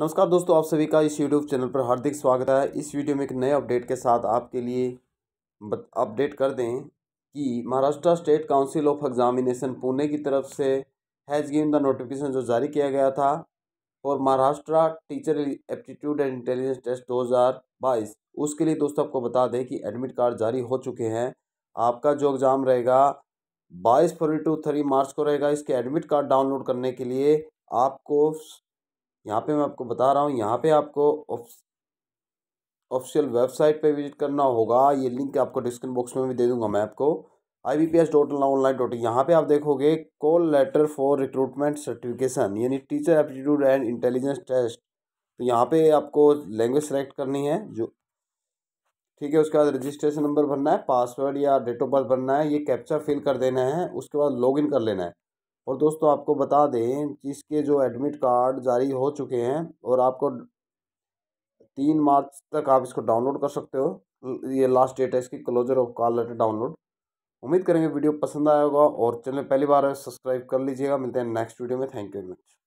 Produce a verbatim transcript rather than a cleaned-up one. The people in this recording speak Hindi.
नमस्कार दोस्तों, आप सभी का इस यूट्यूब चैनल पर हार्दिक स्वागत है। इस वीडियो में एक नए अपडेट के साथ आपके लिए अपडेट कर दें कि Maharashtra state council of examination Pune की तरफ से हैज़ गिवन द नोटिफिकेशन जो जारी किया गया था और Maharashtra teacher aptitude and intelligence test दो हज़ार बाईस, उसके लिए दोस्तों आपको बता दें कि एडमिट कार्ड जारी हो चुके हैं। आपका जो एग्ज़ाम रहेगा बाईस फरवरी टू थ्री मार्च को रहेगा। इसके एडमिट कार्ड डाउनलोड करने के लिए आपको यहाँ पे मैं आपको बता रहा हूँ, यहाँ पे आपको ऑफिशियल वेबसाइट पे विजिट करना होगा। ये लिंक आपको डिस्क्रिप्शन बॉक्स में भी दे दूंगा मैं आपको, I B P S dot online dot in. यहाँ पे आप देखोगे call letter for recruitment certification यानी teacher aptitude and intelligence test. तो यहाँ पे आपको लैंग्वेज सेलेक्ट करनी है जो ठीक है। उसके बाद रजिस्ट्रेशन नंबर भरना है, पासवर्ड या डेट ऑफ बर्थ भरना है, ये कैप्चा फिल कर देना है, उसके बाद लॉगिन कर लेना है। और दोस्तों आपको बता दें कि इसके जो एडमिट कार्ड जारी हो चुके हैं और आपको तीन मार्च तक आप इसको डाउनलोड कर सकते हो। ये लास्ट डेट है इसकी closure of call letter download. उम्मीद करेंगे वीडियो पसंद आया होगा और चैनल पहली बार सब्सक्राइब कर लीजिएगा। मिलते हैं नेक्स्ट वीडियो में। Thank you very much.